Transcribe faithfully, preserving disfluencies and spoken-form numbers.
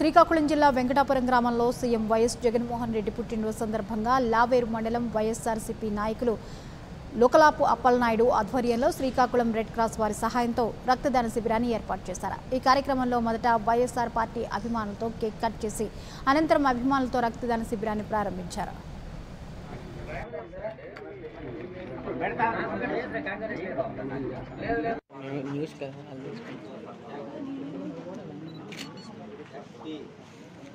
శ్రీకాకుళం జిల్లా వెంకటాపురం గ్రామంలో CM YS Jaganmohan Reddy పుట్టినరోజు సందర్భంగా లావేరు మండలం వైఎస్ఆర్సీపీ నాయకులు లోకలాపు అప్పలనాయుడు ఆధ్వర్యంలో శ్రీకాకుళం రెడ్ క్రాస్ వారి సహాయంతో రక్తదాన శిబిరాన్ని ఏర్పాటు చేశారు. ఈ కార్యక్రమంలో మొదట వైఎస్ఆర్ పార్టీ అభిమానులతో కేక్ కట్ చేసి అనంతరం అభిమానులతో రక్తదాన శిబిరాన్ని ప్రారంభించారు. న్యూస్